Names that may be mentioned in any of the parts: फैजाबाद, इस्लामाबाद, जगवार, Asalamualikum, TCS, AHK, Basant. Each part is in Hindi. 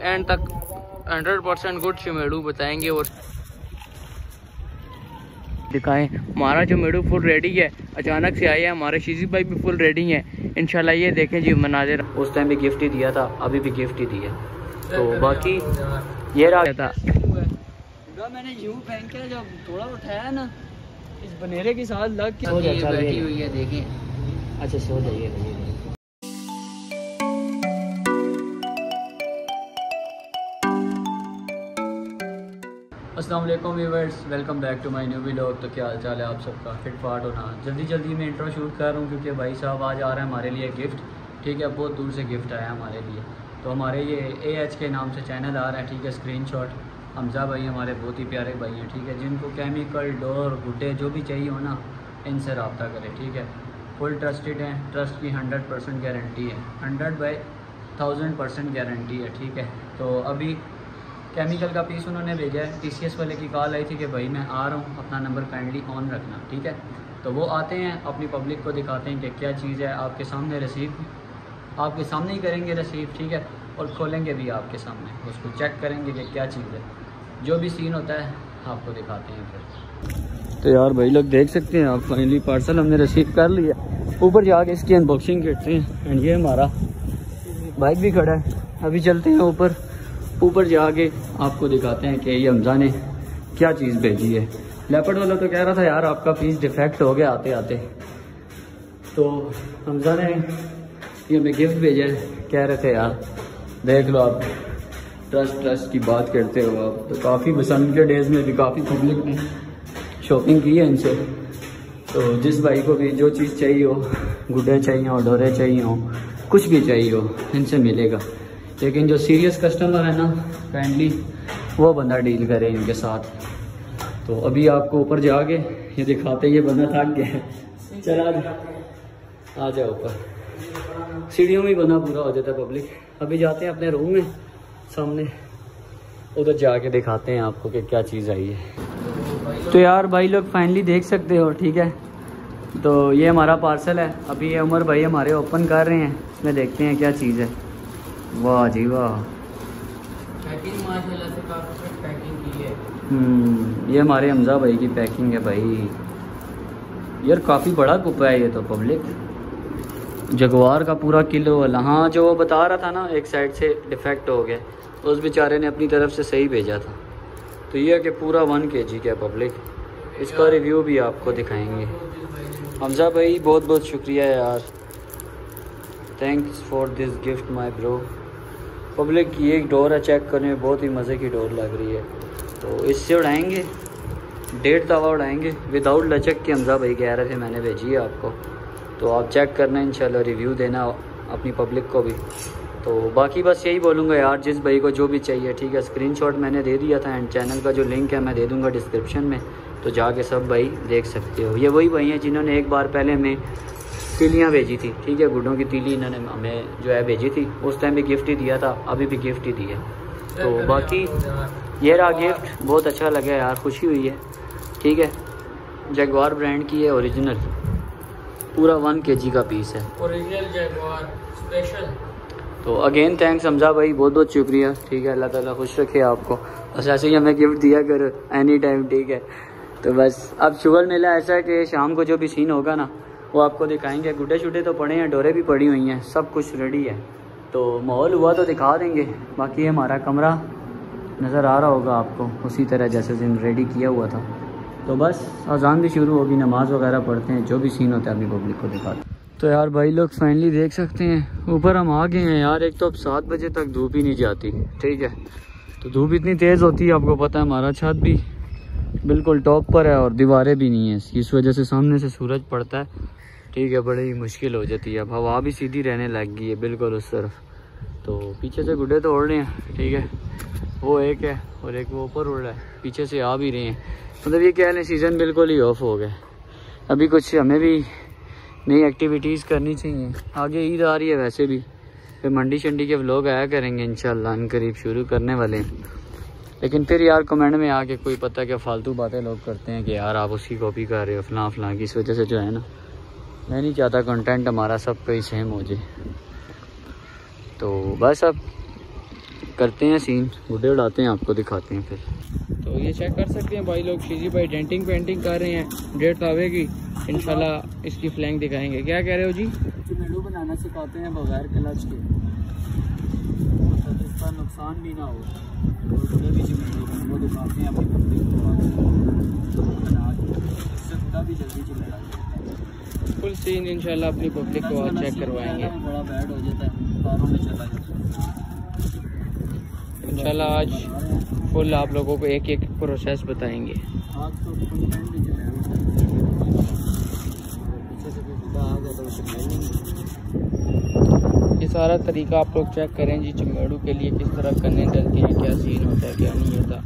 एंड तक 100% गुड चमेडू बताएंगे और दिखाएं। हमारा चमेडू फुल रेडी है, अचानक से आया है। हमारे शीजी भाई भी फुल रेडी है इंशाल्लाह। ये देखें जी मनाजिर, उस टाइम भी गिफ्ट ही दिया था, अभी भी गिफ्ट ही दिया। तो बाकी ये रहा था, मैंने यूं फेंक के जब थोड़ा उठाया ना इस बनेरे के साथ लग के बैठी हुई है, देखें। अच्छा सो जाइए। अस्सलाम वालेकुम viewers, welcome back to my new vlog. तो क्या हाल चाल है आप सबका, फिट फाट होना। जल्दी मैं इंट्रो शूट कर रहा हूँ क्योंकि भाई साहब आज आ रहा है हमारे लिए गिफ्ट, ठीक है। बहुत दूर से गिफ्ट आया हमारे लिए। तो हमारे ये AHK नाम से चैनल आ रहा है, ठीक है। स्क्रीनशॉट, हमजा भाई हमारे बहुत ही प्यारे भाई हैं, ठीक है। जिनको केमिकल, डोर, गुड्डे जो भी चाहिए हो ना, इनसे रब्ता करें, ठीक है। फुल ट्रस्टेड हैं, ट्रस्ट की 100% गारंटी है, 100/1000% गारंटी है, ठीक है। तो अभी केमिकल का पीस उन्होंने भेजा है। TCS वाले की कॉल आई थी कि भाई मैं आ रहा हूँ, अपना नंबर काइंडली ऑन रखना, ठीक है। तो वो आते हैं, अपनी पब्लिक को दिखाते हैं कि क्या चीज़ है। आपके सामने रिसीव, आपके सामने ही करेंगे रिसीव, ठीक है। और खोलेंगे भी आपके सामने, उसको चेक करेंगे कि क्या चीज़ है। जो भी सीन होता है आपको दिखाते हैं फिर। तो यार भाई लोग देख सकते हैं आप, फाइनली पार्सल हमने रिसीव कर लिया। ऊपर जाके इसकी अनबॉक्सिंग करते हैं। एंड ये हमारा बाइक भी खड़ा है, अभी चलते हैं ऊपर जाके आपको दिखाते हैं कि ये हमजा ने क्या चीज़ भेजी है। लेपर्ड वाला तो कह रहा था यार आपका पीस डिफेक्ट हो गया आते आते, तो हमजा ने ये हमें गिफ्ट भेजा है। कह रहे थे यार देख लो आप, ट्रस्ट की बात करते हो आप। तो काफ़ी बसंत के डेज़ में भी काफ़ी पब्लिक ने शॉपिंग की है इनसे। तो जिस भाई को भी जो चीज़ चाहिए हो, गुड्डे चाहिए हो, डोरे चाहिए हो, कुछ भी चाहिए हो, इनसे मिलेगा। लेकिन जो सीरियस कस्टमर है ना, काइंडली वो बंदा डील करे इनके साथ। तो अभी आपको ऊपर जाके ये दिखाते हैं। ये बंदा थक गया, चला आ जाओ ऊपर, सीढ़ियों में बंदा पूरा हो जाता है पब्लिक। अभी जाते हैं अपने रूम में, सामने उधर जाके दिखाते हैं आपको कि क्या चीज़ आई है। तो यार भाई लोग फाइनली देख सकते हो, ठीक है। तो ये हमारा पार्सल है, अभी ये उमर भाई हमारे ओपन कर रहे हैं। इसमें देखते हैं क्या चीज़ है। वाह जी वाह, पैकिंग माशाल्लाह से काफी पैकिंग की है। ये हमारे हमजा भाई की पैकिंग है भाई। यार काफ़ी बड़ा कुप्पा है ये तो पब्लिक, जगवार का पूरा किलो वाला। हाँ जो वो बता रहा था ना एक साइड से डिफेक्ट हो गया, उस बेचारे ने अपनी तरफ से सही भेजा था। तो ये है कि पूरा 1 kg का पब्लिक। इसका रिव्यू भी आपको दिखाएंगे। हमजा भाई बहुत बहुत शुक्रिया यार, thanks for this gift my bro. Public की एक डोर है, चेक करने में बहुत ही मज़े की डोर लग रही है। तो इससे उड़ाएंगे 1.5 तवा उड़ाएंगे विदाउट लचक के, हमजा भाई कह रहे थे। मैंने भेजी है आपको, तो आप चेक करना, इंशाल्लाह रिव्यू देना अपनी पब्लिक को भी। तो बाकी बस यही बोलूँगा यार, जिस भाई को जो भी चाहिए, ठीक है। स्क्रीनशॉट मैंने दे दिया था एंड चैनल का जो लिंक है मैं दे दूँगा डिस्क्रिप्शन में, तो जाके सब भाई देख सकते हो। ये वही भाई हैं जिन्होंने एक बार पहले हमें तीलियाँ भेजी थी, ठीक है। गुड्डों की तीली इन्होंने हमें जो है भेजी थी, उस टाइम भी गिफ्ट ही दिया था, अभी भी गिफ्ट ही दिया। तो बाकी ये रहा गिफ्ट, बहुत अच्छा लगा यार, खुशी हुई है, ठीक है। जगवार ब्रांड की है, ओरिजिनल, पूरा 1 kg का पीस है, ओरिजिनल जगवार स्पेशल। तो अगेन थैंक्स हमजा भाई, बहुत बहुत शुक्रिया, ठीक है। अल्लाह ताला खुश रखे आपको, बस ऐसे ही हमें गिफ्ट दिया करो एनी टाइम, ठीक है। तो बस अब शुगर मेला ऐसा है कि शाम को जो भी सीन होगा ना वो आपको दिखाएंगे। गुड्डे शुड्डे तो पड़े हैं, डोरे भी पड़ी हुई हैं, सब कुछ रेडी है। तो माहौल हुआ तो दिखा देंगे। बाकी ये हमारा कमरा नज़र आ रहा होगा आपको, उसी तरह जैसे दिन रेडी किया हुआ था। तो बस अजान भी शुरू होगी, नमाज़ वगैरह पढ़ते हैं, जो भी सीन होता है अपनी पब्लिक को दिखाते हैं। तो यार भाई लोग फाइनली देख सकते हैं ऊपर हम आ गए हैं यार। एक तो अब 7 बजे तक धूप ही नहीं जाती, ठीक है। तो धूप इतनी तेज़ होती है, आपको पता है। हमारा छत भी बिल्कुल टॉप पर है और दीवारें भी नहीं हैं, इस वजह से सामने से सूरज पड़ता है, ठीक है। बड़ी मुश्किल हो जाती है। अब हवा भी सीधी रहने लग गई है बिल्कुल उस तरफ। तो पीछे से गुड्डे तो उड़ रहे हैं, ठीक है। वो एक है और एक वो ऊपर उड़ रहा है, पीछे से आ भी रहे हैं। मतलब ये कह लें सीज़न बिल्कुल ही ऑफ हो गया। अभी कुछ हमें भी नई एक्टिविटीज़ करनी चाहिए। आगे ईद आ रही है, वैसे भी फिर मंडी शंडी के व्लॉग आया करेंगे इंशाल्लाह, इन करीब शुरू करने वाले हैं। लेकिन फिर यार कमेंट में आके कोई पता क्या फालतू बातें लोग करते हैं कि यार आप उसकी कॉपी कर रहे हो फलां फलां की, इस वजह से जो है ना, मैं नहीं चाहता कंटेंट हमारा सब कोई सेम हो जाए। तो बस अब करते हैं सीन, गुड्डे उड़ाते हैं, आपको दिखाते हैं फिर। तो ये चेक कर सकते हैं भाई लोग, शीजी भाई डेंटिंग पेंटिंग कर रहे हैं डेढ़ तावे की, इंशाल्लाह इसकी फ्लैंग दिखाएंगे। क्या कह रहे हो जी? जुमेडू बनाना सिखाते हैं बगैर क्लच के, इसका नुकसान भी ना हो, दिखाते हैं अपनी जल्दी जुमेडा फुल सीन। इंशाल्लाह अपनी पब्लिक को और चेक करवाएंगे। बड़ा बैड हो जाता है, कारों में चला जाता है। इंशाल्लाह आज फुल आप लोगों को एक एक प्रोसेस बताएंगे। ये सारा तरीका आप लोग चेक करें जी, चमेड़ू के लिए किस तरह करने चलते हैं, क्या सीन होता है क्या नहीं होता।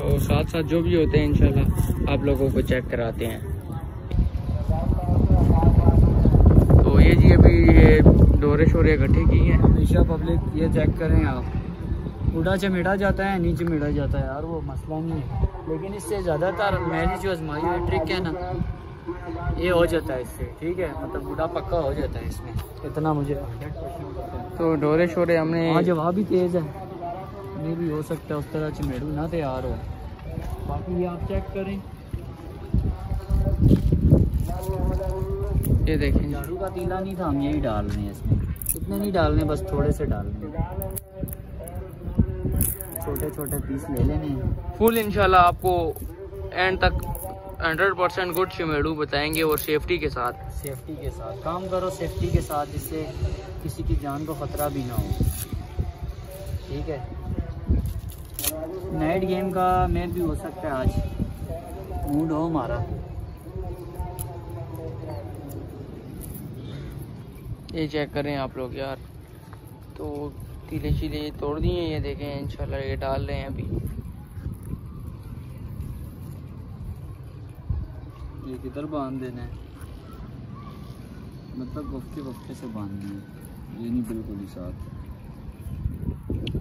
तो साथ साथ जो भी होते हैं इंशाल्लाह आप लोगों को चेक कराते हैं। तो ये जी अभी ये डोरे शोरे इकट्ठे की हैं। हमेशा पब्लिक ये चेक करें आप, उड़ा चमेटा जाता है नीचे मिटा जाता है यार, वो मसला नहीं है, लेकिन इससे ज़्यादातर मैंने जो आजमाई हुई ट्रिक है ना, ये हो जाता है इससे, ठीक है, मतलब बूढ़ा पक्का हो जाता है इसमें, इतना मुझे। तो डोरे शोरे हमने, आज हवा भी तेज़ है, ये भी हो सकता है उस तरह चमेड़ू ना तैयार हो। बाकी ये आप चेक करें, ये देखें झाड़ू का तीला नहीं था, हम यही डाल रहे हैं इसमें, इतने नहीं डालने, बस थोड़े से डालने, छोटे छोटे पीस ले लेने। फुल इंशाल्लाह आपको एंड तक 100% गुड चमेड़ू बताएंगे, और सेफ्टी के साथ, सेफ्टी के साथ काम करो, सेफ्टी के साथ, जिससे किसी की जान को खतरा भी ना हो, ठीक है। नाइट गेम का मैच भी हो सकता है आज, मूड हो हमारा। ये चेक करें आप लोग यार, तो तीले शीले तोड़ दिए, ये देखें इंशाल्लाह ये डाल रहे हैं अभी। ये किधर बांध देना है, मतलब वक्फे वक्फे से बांधना है, ये नहीं बिल्कुल ही साथ।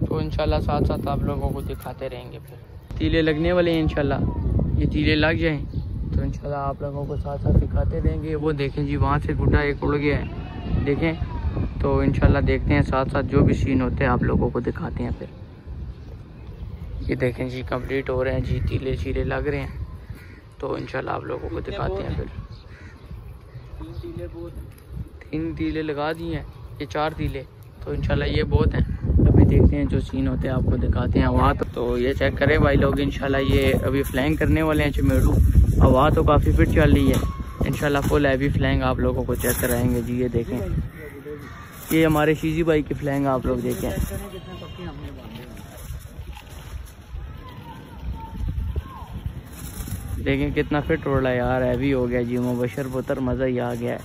तो इंशाल्लाह साथ साथ आप लोगों को दिखाते रहेंगे। फिर तीले लगने वाले हैं इंशाल्लाह, ये तीले लग जाएं तो इंशाल्लाह आप लोगों को साथ साथ दिखाते रहेंगे। वो देखें जी वहाँ से गुड्डा एक उड़ गया है, देखें। तो इंशाल्लाह देखते हैं, साथ साथ जो भी सीन होते हैं आप लोगों को दिखाते हैं। फिर ये देखें जी कम्प्लीट हो रहे हैं जी, तीले शीले लग रहे हैं, तो इंशाल्लाह आप लोगों को दिखाते हैं। फिर 3 तीले लगा दिए हैं, ये 4 तीले, तो इंशाल्लाह ये बहुत हैं। देखते हैं जो सीन होते हैं आपको दिखाते हैं। हवा तो ये चेक करें भाई लोग, इंशाल्लाह ये अभी फ्लैंग करने वाले हैं चमेड़ू। हवा तो काफ़ी फिट चल रही है, इंशाल्लाह फुल हैवी फ्लैंग आप लोगों को चेक कराएंगे जी। ये देखें, ये हमारे शीजी भाई की फ्लैंग आप लोग देखें। देखें कितना फिट उड़ रहा है यार, हैवी हो गया जी, मुबशर पुत्र, मज़ा ही आ गया है।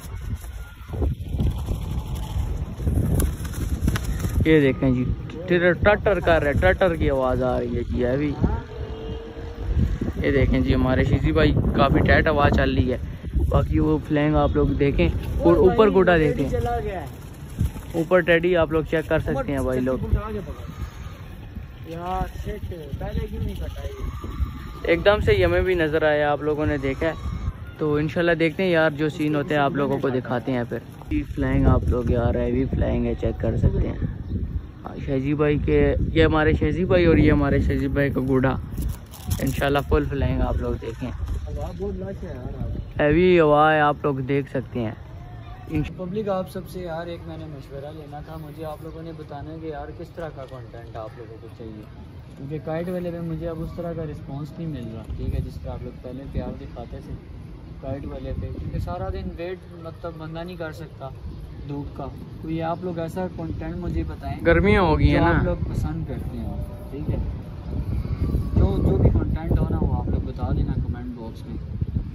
ये देखें जी टटर कर रहा है, टटर की आवाज़ आ रही है जी अभी। ये देखें जी हमारे शीजी भाई, काफ़ी टाइट आवाज़ चल रही है। बाकी वो फ्लैंग आप लोग देखें, और ऊपर गुड्डा देखें, ऊपर टेडी आप लोग चेक कर सकते हैं भाई लोग। एकदम से हमें भी नज़र आया, आप लोगों ने देखा है। तो इंशाल्लाह देखते हैं यार जो सीन होते हैं आप लोगों को दिखाते हैं। फिर फ्लैंग आप लोग यार हैवी फ्लैंग है, चेक कर सकते हैं। शेजी भाई के, ये हमारे शेजी भाई और ये हमारे शेजी भाई का गुड़ा, इंशाल्लाह फुल फ्लैंग आप लोग देखें। हैवी हवा है, आप लोग देख सकते हैं। पब्लिक आप सबसे यार एक मैंने मशवरा लेना था, मुझे आप लोगों ने बताना कि यार किस तरह का कंटेंट आप लोगों को चाहिए, क्योंकि काइट वाले में मुझे अब उस तरह का रिस्पांस नहीं मिल रहा, ठीक है, जिस तरह आप लोग पहले प्यार दिखाते थे काइट वाले पे, क्योंकि सारा दिन वेट मतलब बंदा नहीं कर सकता धूप का। तो ये आप लोग ऐसा कंटेंट मुझे बताएं, गर्मियाँ हो गई है ना, आप लोग पसंद करते हैं, ठीक है। जो जो भी कंटेंट हो ना वो आप लोग बता देना कमेंट बॉक्स में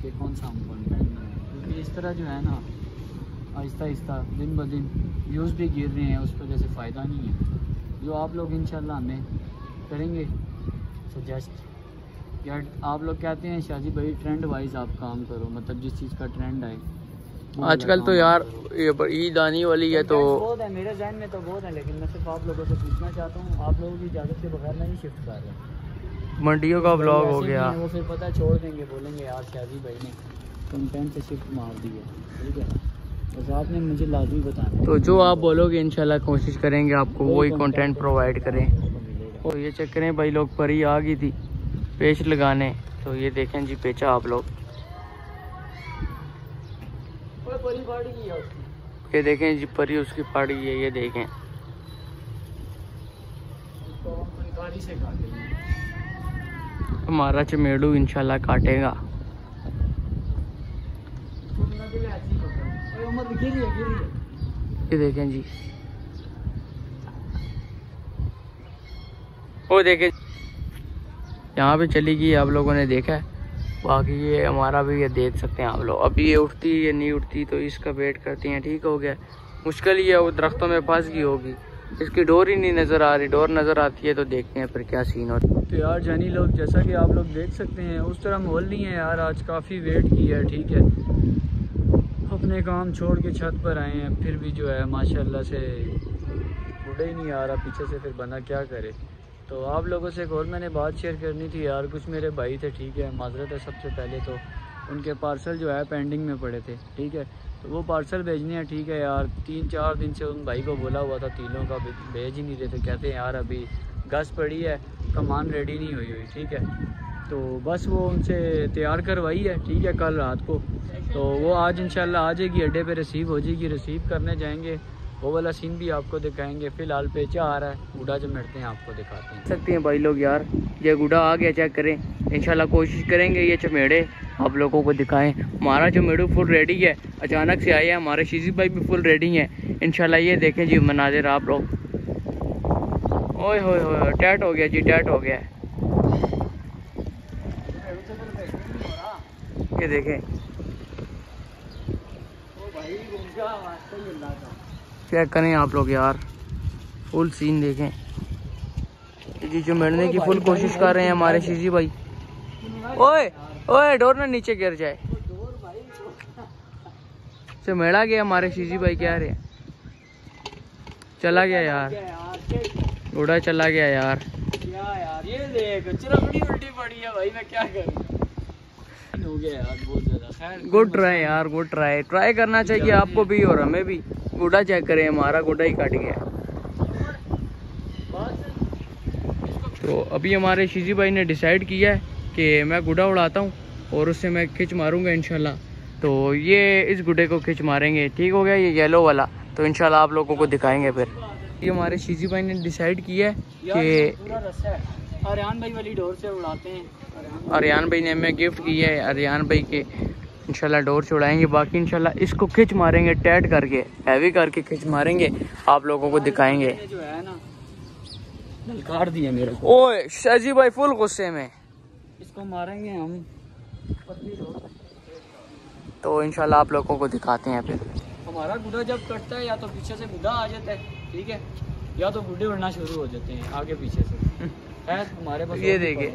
कि कौन सा हम कंटेंट बनाएं, क्योंकि इस तरह जो है ना आहिस्ता आहिस्ता दिन ब दिन व्यूज़ भी गिर रहे हैं, उस पर जैसे फ़ायदा नहीं है। जो आप लोग इंशाल्लाह हमें करेंगे सजेस्ट, यार आप लोग कहते हैं शाजी भाई ट्रेंड वाइज आप काम करो, मतलब जिस चीज़ का ट्रेंड आए आजकल तो यार ईद आने वाली है तो बहुत है मेरे जहन में तो बहुत है, लेकिन मैं सिर्फ आप लोगों से पूछना चाहता हूँ, आप लोगों की इजाज़त के बगैर मैं नहीं शिफ्ट कर रहा। मंडियों का ब्लॉग हो गया वो फिर पता छोड़ देंगे, बोलेंगे यार शाजी भाई ने कंटेंट से शिफ्ट मार दी है, ठीक है बस आपने मुझे लाजमी बताना। तो जो आप बोलोगे इंशाल्लाह कोशिश करेंगे आपको वही कंटेंट प्रोवाइड करें। तो ये चेक करें भाई लोग परी आ गई थी पेच लगाने, तो ये देखें जी पेचा आप लोग ये देखें जी परी उसकी पाड़ी है, ये देखें हमारा चमेड़ू इंशाल्लाह काटेगा। ये देखें जी वो देखें यहाँ पे चली गई, आप लोगों ने देखा है, बाकी ये हमारा भी ये देख सकते हैं आप लोग। अब ये उठती या नहीं उठती तो इसका वेट करती हैं, ठीक हो गया मुश्किल ही है, वो दरख्तों में फंस गई होगी, इसकी डोर ही नहीं नज़र आ रही, डोर नज़र आती है तो देखते हैं फिर क्या सीन होता है। तो यार जानी लोग जैसा कि आप लोग देख सकते हैं उस तरह माहौल नहीं है यार, आज काफ़ी वेट की है, ठीक है अपने काम छोड़ के छत पर आए हैं, फिर भी जो है माशाल्लाह से उड़े ही नहीं आ रहा पीछे से, फिर बंदा क्या करे। तो आप लोगों से एक और मैंने बात शेयर करनी थी यार, कुछ मेरे भाई थे, ठीक है माजरत है सबसे पहले तो, उनके पार्सल जो है पेंडिंग में पड़े थे, ठीक है तो वो पार्सल भेजने हैं, ठीक है यार 3-4 दिन से उन भाई को बोला हुआ था, तीनों का भेज ही नहीं रहे थे, कहते हैं यार अभी गस पड़ी है कमान रेडी नहीं हुई, ठीक है तो बस वो उनसे तैयार करवाई है, ठीक है कल रात को, तो वो आज इंशाल्लाह आ जाएगी अड्डे पे रिसीव हो जाएगी, रिसीव करने जाएंगे वो वाला सीन भी आपको दिखाएंगे। फिलहाल पेचा आ रहा है, गुडा जो मिलते हैं आपको दिखाते हैं सकते हैं भाई लोग। यार ये गुडा आ गया, चेक करें इंशाल्लाह कोशिश करेंगे ये चमेड़े आप लोगों को दिखाएं। हमारा चमेड़ू फुल रेडी है, अचानक से आया, हमारे शीजी भाई भी फुल रेडी हैं इंशाल्लाह। ये देखें जी मनाजिर आप लोग, ओए होए टैट हो गया जी, टैट हो गया ये देखें। चेक करें आप लोग यार फुल सीन देखें जी, जो मिलने की फुल कोशिश कर रहे हैं हमारे शीजी भाई। ओए ओए डोर ना नीचे गिर जाए, चमेड़ा गया हमारे शीजी भाई, क्या रहे चला गया यार, घोड़ा चला गया यार, ये देख चिरपड़ी उल्टी पड़ी है भाई, मैं क्या करूं हो गया यार बहुत ज़्यादा। गुड ट्राई यार, गुड ट्राई, ट्राई करना चाहिए आपको भी और हमें भी। गोडा चेक करें हमारा गोडा ही कट गया। तो अभी हमारे शीजी भाई ने डिसाइड किया है कि मैं गुडा उड़ाता हूँ और उससे मैं खिंच मारूंगा इंशाल्लाह। तो ये इस गुडे को खिंच मारेंगे, ठीक हो गया ये येलो वाला, तो इंशाल्लाह आप लोगों को दिखाएंगे फिर। ये हमारे शीजी भाई ने डिसाइड किया है कि अरियान भाई वाली डोर से उड़ाते हैं, अरियान भाई ने हमें गिफ्ट की है, अरियान भाई के इंशाल्लाह डोर से उड़ाएंगे। बाकी इंशाल्लाह इसको खिंच मारेंगे टैट करके, हैवी करके खिंच मारेंगे, आप लोगों को दिखाएंगे। जो है ना ललकार दिया मेरे को, ओए शाजी भाई फुल गुस्से में, इसको मारेंगे हम पतली डोर, तो इंशाल्लाह आप लोगों को दिखाते हैं फिर। हमारा गुडा जब कटता है या तो पीछे से गुडा आ जाता है, ठीक है या तो गुडे उड़ना शुरू हो जाते हैं आगे पीछे से, हमारे पास ये देखे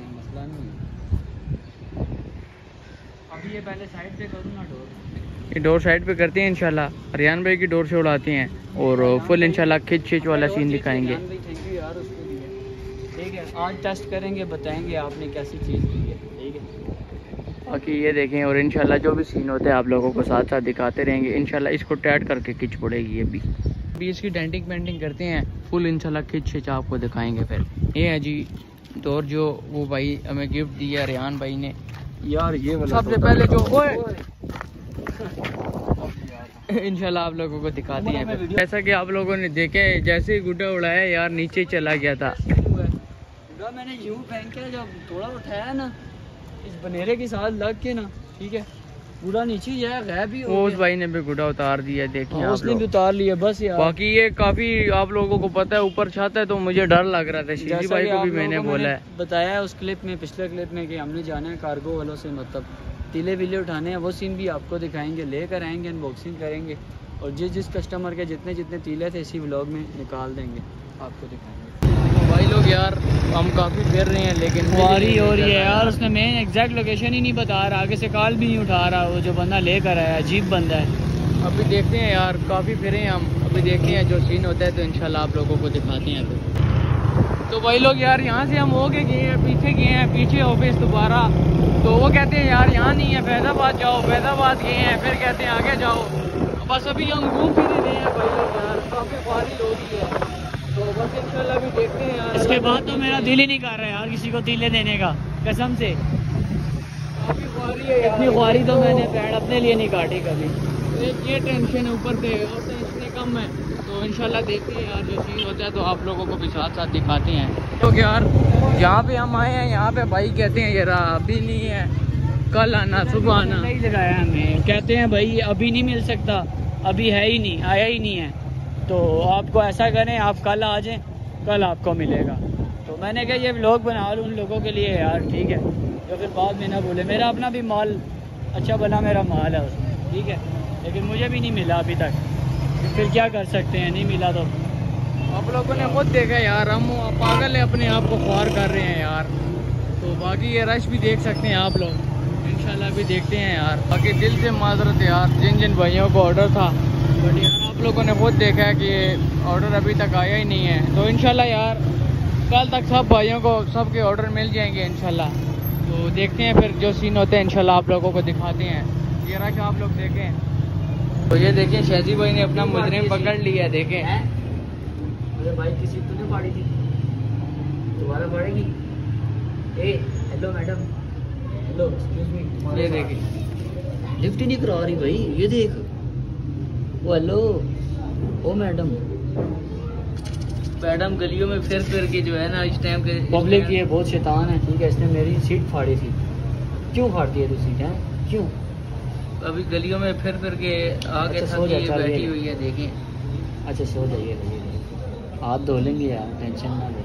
अभी ये पहले साइड पे करूँ ना डोर, ये डोर साइड पे करते हैं इंशाल्लाह, हरियाण भाई की डोर से उड़ाते हैं और फुल इंशाल्लाह खिंच वाला सीन दिखाएंगे। थैंक यू यार उसके लिए, ठीक है आज टेस्ट करेंगे बताएंगे आपने कैसी चीज़ ली है, ठीक है बाकी ये देखें और इंशाल्लाह जो भी सीन होता है आप लोगों को साथ साथ दिखाते रहेंगे इंशाल्लाह। इसको टैट करके खिंच पड़ेगी, ये भी इसकी डेंटिंग पेंटिंग करते हैं फुल इंशाल्लाह खिंच आपको दिखाएंगे फिर। ये है जी दौर जो वो भाई हमें गिफ्ट दिया रेहान भाई ने यार, ये वाला सबसे पहले जो इंशाल्लाह आप लोगों को दिखाते हैं। जैसा कि आप लोगों ने देखा है जैसे ही गुड्डा उड़ाया यार नीचे चला गया था, मैंने यूं फेंका जब थोड़ा उठाया ना इस बनेरे के साथ लग के ना, ठीक है गुड़ा नीचे गया, गायब ही हो गया। उस भाई ने भी गुड़ा उतार दिया, देखिए उसने भी उतार लिया बस यार। बाकी ये काफी आप लोगों को पता है ऊपर छत है तो मुझे डर लग रहा था, शीजी भाई को भी मैंने बोला है, बताया उस क्लिप में पिछले क्लिप में कि हमने जाना है कार्गो वालों से, मतलब तीले बिले उठाने हैं, वो सीन भी आपको दिखाएंगे, लेकर आएंगे अनबॉक्सिंग करेंगे और जिस जिस कस्टमर के जितने जितने तीले थे इसी व्लॉग में निकाल देंगे आपको दिखाएंगे। लोग यार हम काफ़ी फिर रहे हैं लेकिन वारी हो रही है यार। उसने मेन एग्जैक्ट लोकेशन ही नहीं बता रहा, आगे से कॉल भी नहीं उठा रहा वो जो बंदा लेकर आया, अजीब बंदा है। अभी देखते हैं यार, काफ़ी फिरे हैं हम, अभी देखते हैं जो सीन होता है तो इंशाल्लाह आप लोगों को दिखाते हैं। अभी तो वही लोग यार यहाँ से हम हो के गए हैं, पीछे गए हैं, पीछे ऑफिस दोबारा, तो वो कहते हैं यार यहाँ नहीं है, फैजाबाद जाओ, फैजाबाद गए हैं, फिर कहते हैं आगे जाओ। बस अभी हम घूम फिर रहे हैं भाई लोग यार, काफ़ी वारी हो रही है तो बस इंशाल्लाह भी देखते हैं यार। इसके बाद तो मेरा दिल ही नहीं कर रहा है यार किसी को दिले देने का, कसम से काफ़ी वारी है। इतनी वारी तो मैंने पैड अपने लिए नहीं काटी कभी, एक ये टेंशन है ऊपर से और टेंशन कम है, तो इंशाल्लाह देखते हैं यार जो चीज़ होता है तो आप लोगों को भी साथ साथ दिखाते हैं। तो यार यहाँ पे हम आए हैं, यहाँ पे भाई कहते हैं यार अभी नहीं है, कल आना, सुबह आना, नहीं लगाया हमें, कहते हैं भाई अभी नहीं मिल सकता, अभी है ही नहीं, आया ही नहीं है, तो आपको ऐसा करें आप कल आ जाएं, कल आपको मिलेगा। तो मैंने कहा ये व्लॉग बना लूँ उन लोगों के लिए यार, ठीक है, तो फिर बाद में ना बोले, मेरा अपना भी माल अच्छा भला मेरा माल है उसमें, ठीक है, लेकिन मुझे भी नहीं मिला अभी तक, फिर क्या कर सकते हैं, नहीं मिला तो आप लोगों ने खुद देखा यार, हम पागल हैं अपने आप को ख्वार कर रहे हैं यार। तो बाकी ये रश भी देख सकते हैं आप लोग, इंशाल्लाह भी देखते हैं यार। बाकी दिल से माजरत यार जिन जिन भाइयों को ऑर्डर था, बट यार आप लोगों ने खुद देखा है कि ऑर्डर अभी तक आया ही नहीं है, तो इंशाल्लाह यार कल तक सब भाइयों को सबके ऑर्डर मिल जाएंगे इंशाल्लाह। तो देखते हैं फिर जो सीन होते हैं इंशाल्लाह आप लोगों को दिखाते हैं, ये रश आप लोग देखें। तो ये देखें शहजी भाई ने अपना मुजरिम पकड़ लिया, देखें। अरे भाई किसी तूने फाड़ी थी, दोबारा फाड़ेगी। Hello madam, hello excuse me, ये देख लिफ्ट नहीं करा रही भाई, ये देख, वो हेलो, ओ मैडम, मैडम गलियों में फिर के जो है ना इस टाइम के पब्लिक ये बहुत शैतान है, ठीक है, इसने मेरी सीट फाड़ी थी, क्यों फाड़ती है तू सीट है क्यों, अभी गलियों में फिर के आगे बैठी हुई है, देखें। अच्छा सो जाइए, हाथ धो लेंगे यार, टेंशन ना ले,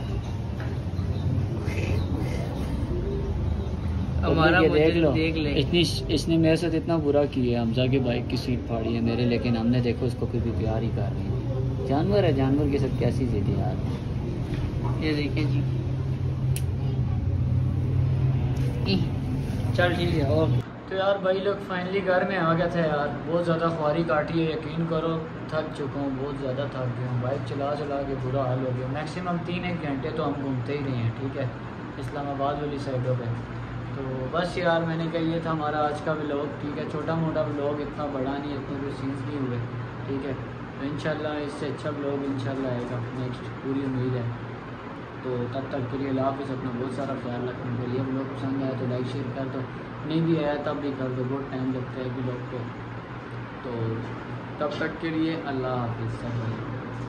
हमारा देख लो, देख ले। इतनी इसने मेरे साथ इतना बुरा किया, हमजा के बाइक की सीट फाड़ी है मेरे, लेकिन हमने देखो उसको फिर भी प्यार ही कर रहे हैं, जानवर है, जानवर के साथ कैसी जीती यार। ये देखें जी, चल ठीक है। और तो यार भाई लोग फाइनली घर में आ गया था यार, बहुत ज़्यादा ख्वारी काटी है, यकीन करो थक चुका हूँ, बहुत ज़्यादा थक गया हूँ, बाइक चला चला के बुरा हाल हो गया। मैक्सिमम 3-1 घंटे तो हम घूमते ही रहे हैं, ठीक है, इस्लामाबाद वाली साइडों पर। तो बस यार मैंने कहा ये था हमारा आज का व्लॉग, ठीक है, छोटा मोटा व्लॉग, इतना बड़ा नहीं, इतने कोई सीन्स नहीं हुए, ठीक है, तो इंशाल्लाह इससे अच्छा व्लॉग इंशाल्लाह आएगा नेक्स्ट, पूरी उम्मीद है। तो तब तक के लिए अल्लाह हाफ़िज़, अपना बहुत सारा ख्याल रखना। तो ये व्लॉग पसंद आया तो लाइक शेयर कर दो, नहीं भी आया तब भी कर दो, बहुत टाइम लगता है व्लॉग को। तो तब तक के लिए अल्लाह हाफ़िज़।